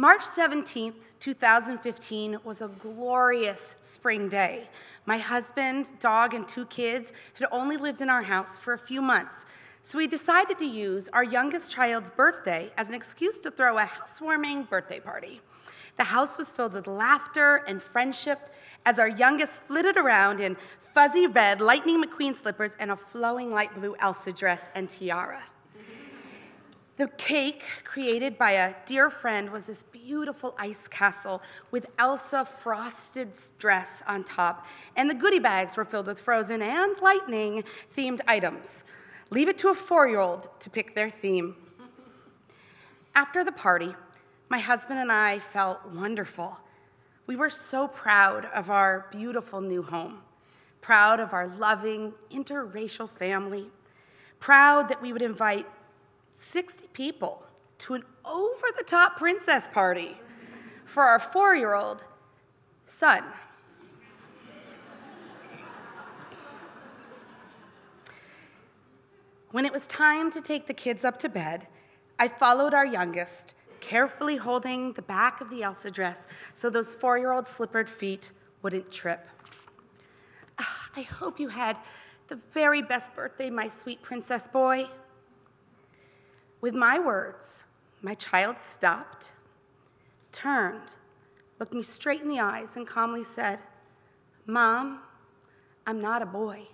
March 17th, 2015 was a glorious spring day. My husband, dog, and two kids had only lived in our house for a few months, so we decided to use our youngest child's birthday as an excuse to throw a housewarming birthday party. The house was filled with laughter and friendship as our youngest flitted around in fuzzy red Lightning McQueen slippers and a flowing light blue Elsa dress and tiara. The cake, created by a dear friend, was this beautiful ice castle with Elsa frosted dress on top, and the goodie bags were filled with Frozen and Lightning-themed items. Leave it to a 4-year-old to pick their theme. After the party, my husband and I felt wonderful. We were so proud of our beautiful new home, proud of our loving, interracial family, proud that we would invite 60 people to an over-the-top princess party for our 4-year-old son. When it was time to take the kids up to bed, I followed our youngest, carefully holding the back of the Elsa dress so those 4-year-old slippered feet wouldn't trip. I hope you had the very best birthday, my sweet princess boy. With my words, my child stopped, turned, looked me straight in the eyes, and calmly said, "Mom, I'm not a boy.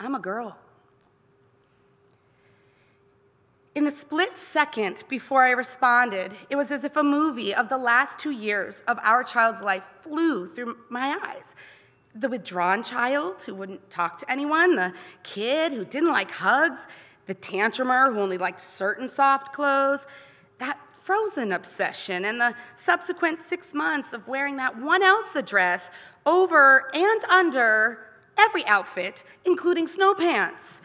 I'm a girl." In the split second before I responded, it was as if a movie of the last 2 years of our child's life flew through my eyes. The withdrawn child who wouldn't talk to anyone, the kid who didn't like hugs, the tantrumer who only liked certain soft clothes, that Frozen obsession, and the subsequent 6 months of wearing that one Elsa dress over and under every outfit, including snow pants.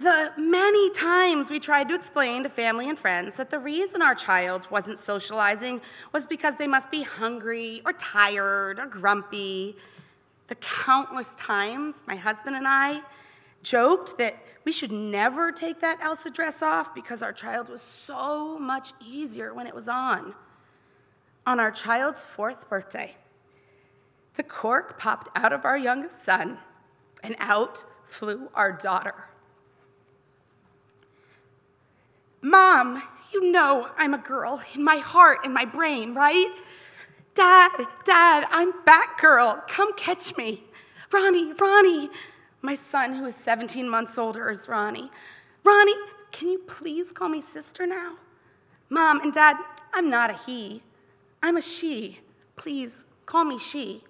The many times we tried to explain to family and friends that the reason our child wasn't socializing was because they must be hungry or tired or grumpy. The countless times my husband and I joked that we should never take that Elsa dress off because our child was so much easier when it was on. On our child's 4th birthday, the cork popped out of our youngest son, and out flew our daughter. "Mom, you know I'm a girl in my heart and my brain, right? Dad, I'm Batgirl. Come catch me. Ronnie. My son, who is 17 months older, is Ronnie. Ronnie, can you please call me sister now? Mom and Dad, I'm not a he. I'm a she. Please call me she."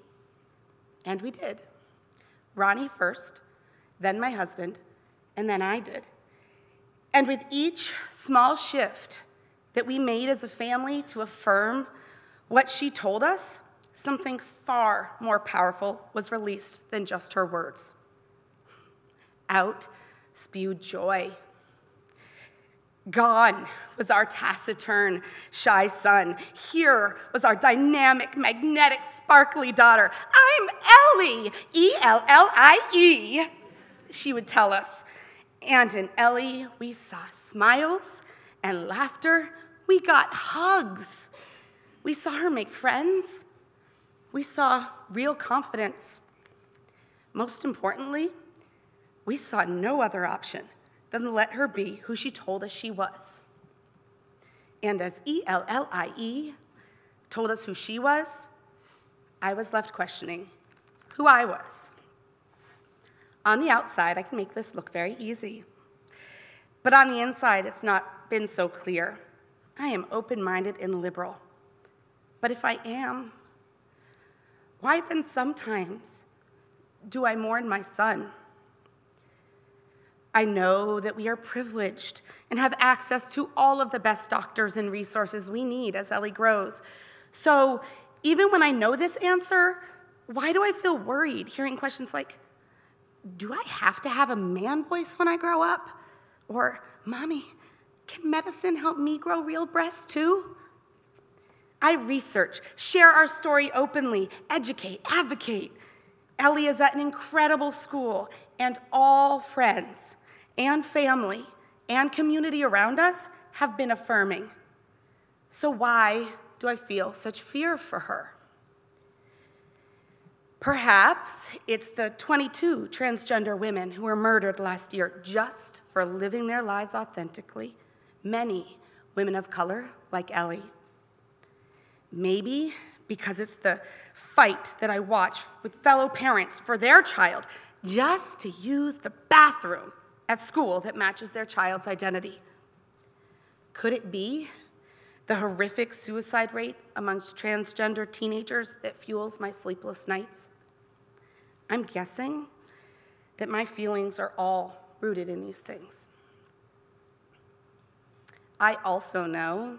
And we did. Ronnie first, then my husband, and then I did. And with each small shift that we made as a family to affirm what she told us, something far more powerful was released than just her words. Out spewed joy. Gone was our taciturn, shy son. Here was our dynamic, magnetic, sparkly daughter. "I'm Ellie, E-L-L-I-E," she would tell us. And in Ellie, we saw smiles and laughter. We got hugs. We saw her make friends. We saw real confidence. Most importantly, we saw no other option than let her be who she told us she was. And as E-L-L-I-E told us who she was, I was left questioning who I was. On the outside, I can make this look very easy. But on the inside, it's not been so clear. I am open-minded and liberal. But if I am, why then sometimes do I mourn my son? I know that we are privileged and have access to all of the best doctors and resources we need as Ellie grows. So even when I know this answer, why do I feel worried hearing questions like, "Do I have to have a man voice when I grow up?" Or, "Mommy, can medicine help me grow real breasts too?" I research, share our story openly, educate, advocate. Ellie is at an incredible school, and all friends and family and community around us have been affirming. So why do I feel such fear for her? Perhaps it's the 22 transgender women who were murdered last year just for living their lives authentically, many women of color like Ellie. Maybe because it's the fight that I watch with fellow parents for their child just to use the bathroom at school that matches their child's identity. Could it be the horrific suicide rate amongst transgender teenagers that fuels my sleepless nights? I'm guessing that my feelings are all rooted in these things. I also know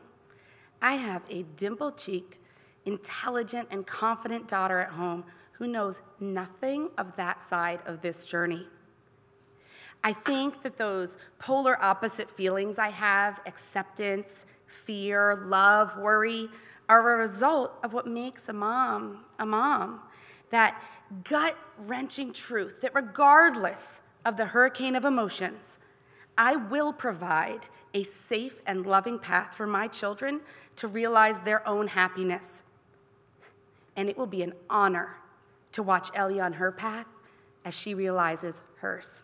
I have a dimple-cheeked, intelligent, and confident daughter at home who knows nothing of that side of this journey. I think that those polar opposite feelings I have, acceptance, fear, love, worry, are a result of what makes a mom. That gut-wrenching truth that regardless of the hurricane of emotions, I will provide a safe and loving path for my children to realize their own happiness. And it will be an honor to watch Ellie on her path as she realizes hers.